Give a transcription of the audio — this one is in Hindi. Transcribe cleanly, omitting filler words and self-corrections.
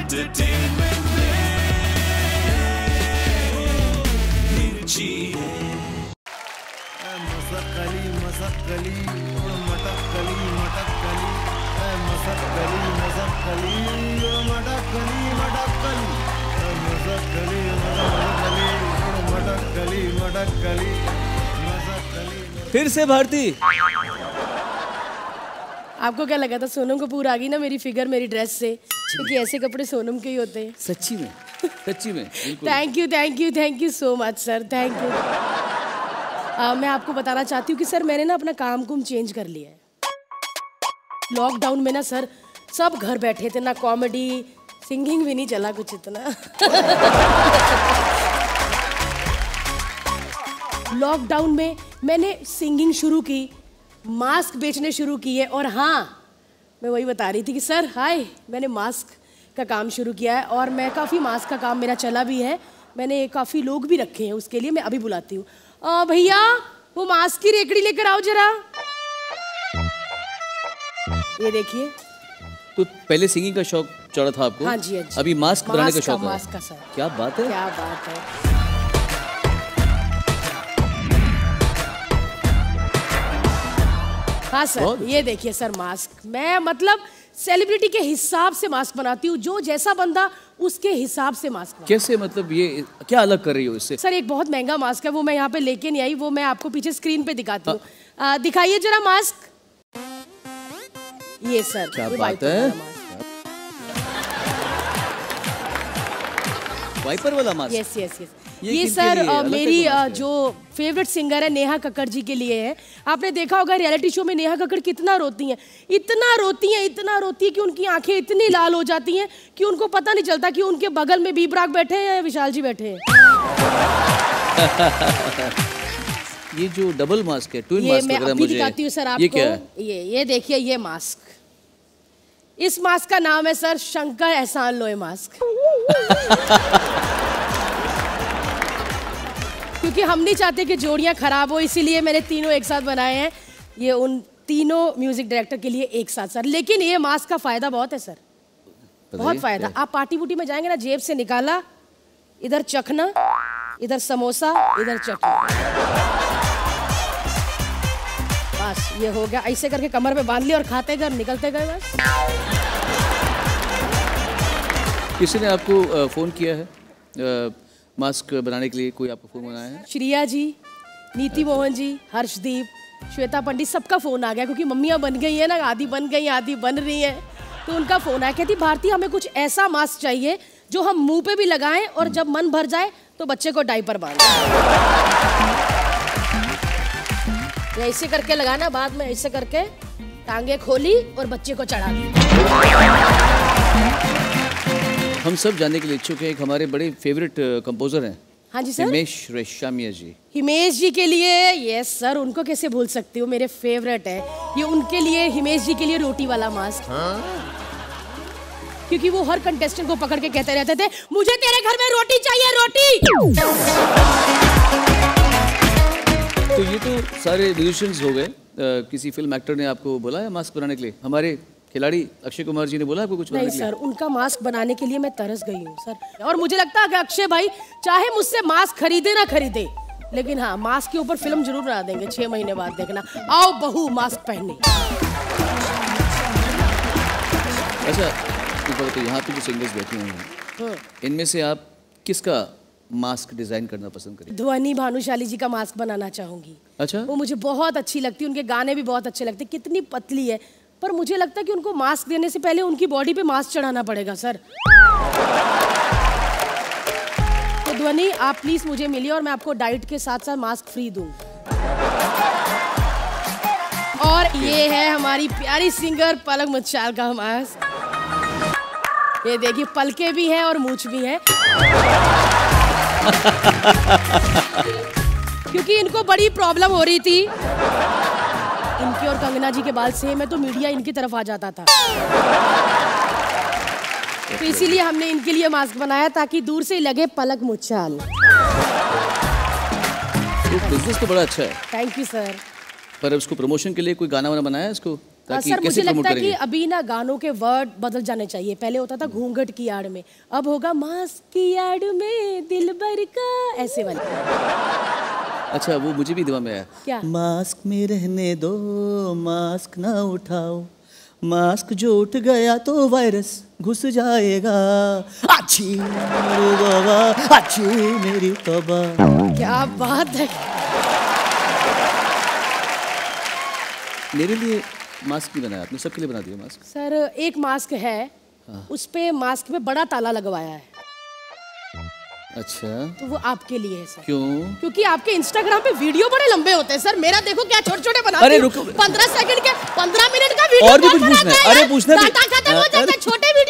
entertainment mirchi masakali matakali masakali matakali फिर से भारती। आपको क्या लगा था सोनम कपूर आ गई ना मेरी फिगर मेरी ड्रेस से, क्योंकि ऐसे कपड़े सोनम के ही होते हैं। सच्ची में thank you so much sir, thank you. मैं आपको बताना चाहती हूँ कि सर मैंने ना अपना काम कुम चेंज कर लिया है। लॉकडाउन में ना सर सब घर बैठे थे ना, कॉमेडी सिंगिंग भी नहीं चला कुछ इतना। लॉकडाउन में मैंने सिंगिंग शुरू की, मास्क बेचने शुरू किए, और हाँ मैं वही बता रही थी कि सर हाय मैंने मास्क का काम शुरू किया है और मैं काफ़ी मास्क का काम मेरा चला भी है, मैंने काफ़ी लोग भी रखे हैं उसके लिए। मैं अभी बुलाती हूँ, भैया वो मास्क की रेकड़ी लेकर आओ जरा। ये देखिए। तो पहले सिंगिंग का शौक चढ़ा था आपको? हाँ जी हाँ जी। अभी मास्क बनाने का शौक? मास्क का सर। क्या बात है, क्या बात है। हाँ सर ये देखिए सर मास्क, मैं मतलब सेलिब्रिटी के हिसाब से मास्क बनाती हूँ, जो जैसा बंदा उसके हिसाब से मास्क। कैसे मतलब ये क्या अलग कर रही हो इससे? सर एक बहुत महंगा मास्क है, वो मैं यहाँ पे लेके नहीं आई, वो मैं आपको पीछे स्क्रीन पे दिखाती हूँ। दिखाइए जरा मास्क। ये सर क्या बात है, वाइपर वाला मास्क। यस यस यस, ये सर मेरी जो फेवरेट सिंगर है नेहा कक्कड़ जी के लिए है। आपने देखा होगा रियलिटी शो में नेहा कक्कड़ कितना रोती हैं, इतना रोती हैं कि उनकी आंखें इतनी लाल हो जाती हैं कि उनको पता नहीं चलता कि उनके बगल में बीबराग बैठे हैं या विशाल जी बैठे हैं। ये जो डबल मास्क है, ट्विन मास्क, मैं अभी दिखाती हूँ सर आपको। ये देखिए ये मास्क, इस मास्क का नाम है सर शंकर एहसान लोय मास्क। क्योंकि हम नहीं चाहते कि जोड़ियां खराब हो, इसीलिए मैंने तीनों एक साथ बनाए हैं। ये उन तीनों म्यूजिक डायरेक्टर के लिए एक साथ सर। लेकिन ये मास्क का फायदा बहुत है सर, बहुत फायदा। आप पार्टी बूटी में जाएंगे ना, जेब से निकाला, इधर चखना, इधर समोसा, इधर चखना, बस ये हो गया। ऐसे करके कमर में बांध लिया और खाते गए निकलते गए बस। किसी ने आपको फोन किया है मास्क बनाने के लिए? कोई आपको फोन बनाया है? श्रेया जी, नीति मोहन जी, हर्षदीप, श्वेता पंडित, सबका फोन आ गया, क्योंकि मम्मियाँ बन गई है ना, आधी बन गई आधी बन रही है, तो उनका फोन आया। कहती भारती हमें कुछ ऐसा मास्क चाहिए जो हम मुंह पे भी लगाएं और जब मन भर जाए तो बच्चे को डाइपर बांधें। ऐसे करके लगाना, बाद में ऐसे करके टांगे खोली और बच्चे को चढ़ा दी। हम सब जानने के लिए इच्छुक हैं, एक हमारे बड़े फेवरेट कंपोजर हैं। हाँ जी सर, हिमेश रेशमिया जी। हिमेश जी के लिए, यस सर, उनको कैसे भूल सकती हूँ, मेरे फेवरेट है ये। उनके लिए, हिमेश जी के लिए रोटी वाला मास्क। हाँ? क्योंकि वो हर कंटेस्टेंट को पकड़ के कहते रहते थे मुझे तेरे घर में रोटी चाहिए रोटी। तो ये तो सारे म्यूजिशियंस हो गए। किसी फिल्म एक्टर ने आपको बोला है मास्क बनाने के लिए? हमारे खिलाड़ी अक्षय कुमार जी ने बोला आपको कुछ? नहीं सर, उनका मास्क बनाने के लिए मैं तरस गई हूँ सर। और मुझे लगता है कि अक्षय भाई चाहे मुझसे मास्क खरीदे ना खरीदे, लेकिन हाँ मास्क के ऊपर फिल्म जरूर बना देंगे 6 महीने बाद, देखना आओ बहू मास्क पहने। अच्छा तो यहाँ पे जो सिंगर्स बैठे हैं इनमें से आप किसका मास्क डिजाइन करना पसंद करें? ध्वनि भानुशाली जी का मास्क बनाना चाहूंगी। अच्छा, वो मुझे बहुत अच्छी लगती है, उनके गाने भी बहुत अच्छे लगते। कितनी पतली है, पर मुझे लगता है कि उनको मास्क देने से पहले उनकी बॉडी पे मास्क चढ़ाना पड़ेगा सर। तो ध्वनि आप प्लीज मुझे मिलिए और मैं आपको डाइट के साथ साथ मास्क फ्री दूं। और ये है हमारी प्यारी सिंगर पलक मुच्छाल का मास्क। ये देखिए, पलके भी हैं और मूछ भी है। क्योंकि इनको बड़ी प्रॉब्लम हो रही थी, इनके और कंगना जी के बाल सेम है तो मीडिया इनकी तरफ आ जाता था, तो इसीलिए हमने इनके लिए मास्क बनाया ताकि दूर से लगे पलक मुच्छाल। बिजनेस तो बड़ा अच्छा है। Thank you sir. पर इसको प्रमोशन के लिए कोई गाना वाना बनाया है इसको? सर मुझे लगता है कि अभी ना गानों के वर्ड बदल जाने चाहिए। पहले होता था घूंघट की आड़ में, अब होगा मांस की आड़ में दिलबर का, ऐसे वाले। अच्छा वो मुझे भी दिमाग में आया क्या? मास्क में रहने दो, मास्क ना उठाओ, मास्क जो उठ गया तो वायरस घुस जाएगा। अच्छी मेरी तौबा, अच्छी मेरी तौबा। क्या बात है। मेरे लिए मास्क भी बनाया आपने, सबके लिए बना दिया मास्क। सर एक मास्क है हाँ। उस पे मास्क पे बड़ा ताला लगवाया है। अच्छा तो वो आपके लिए है सर। क्यों? क्योंकि आपके इंस्टाग्राम पे वीडियो बड़े लंबे होते हैं सर। मेरा देखो क्या छोटे-छोटे बनाते हैं। अरे रुको, 15 सेकंड के 15 मिनट का वीडियो और भी कुछ पूछना है। अरे पूछना है, छोटे